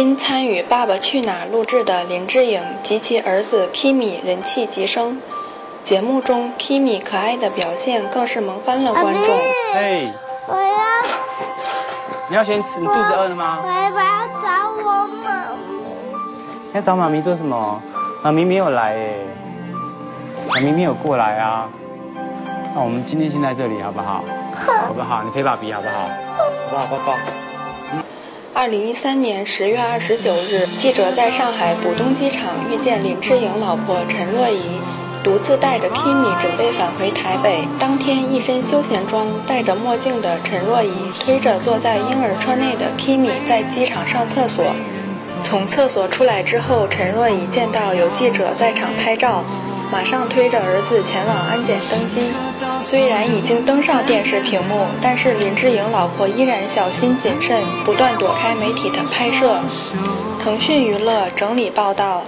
因参与《爸爸去哪儿》录制的林志颖及其儿子 Kimi 人气急升，节目中 Kimi 可爱的表现更是萌翻了观众。哎，我要，你要先吃，你肚子饿了吗？我要找我妈咪。要找妈咪做什么？妈咪没有来哎，妈咪没有过来啊。那我们今天先在这里好不好？好不好？你陪爸比好不好？好不好，抱抱。 2013年10月29日，记者在上海浦东机场遇见林志颖老婆陈若仪，独自带着 Kimi 准备返回台北。当天，一身休闲装、戴着墨镜的陈若仪推着坐在婴儿车内的 Kimi 在机场上厕所。从厕所出来之后，陈若仪见到有记者在场拍照，马上推着儿子前往安检登机。虽然已经登上电视屏幕，但是林志颖老婆依然小心谨慎，不断躲开媒体的拍摄。腾讯娱乐整理报道。